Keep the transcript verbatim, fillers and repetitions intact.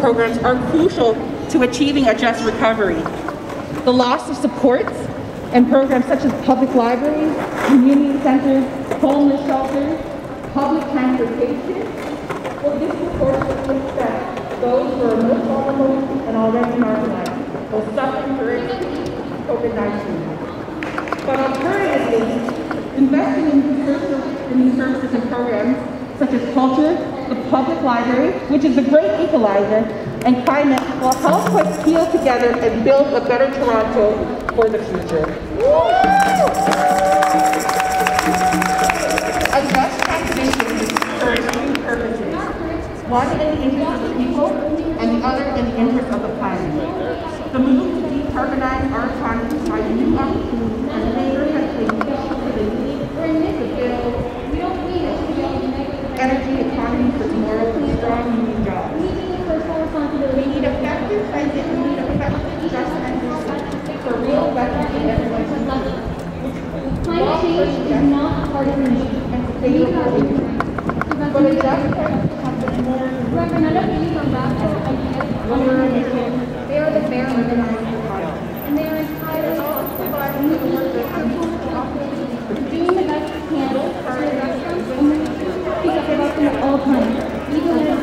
Programs are crucial to achieving a just recovery. The loss of supports and programs such as public libraries, community centers, homeless shelters, public transportation will disproportionately affect those who are most vulnerable and already marginalized, will suffer during COVID nineteen. But alternatively, investing in services, in services and programs such as culture, the public library, which is a great equalizer, and climate will help us heal together and build a better Toronto for the future. A just transition is for two purposes, one in the interest of the people and the other in the interest of the planet. The move to decarbonize our economy to find new opportunities and labor has been crucial for the need for a build. Energy economy for tomorrow for strong new jobs. We need personal responsibility. We need effective transition. We need effective just transition for real weapons in everyone's life. Climate change is not part of the nation and state of but a just transition more. Representatives from radical ideas, lower emissions, they are the bare minimum product. And they are entitled to survive in the world that are able to operate, doing the best we can to address our women. At all times, even when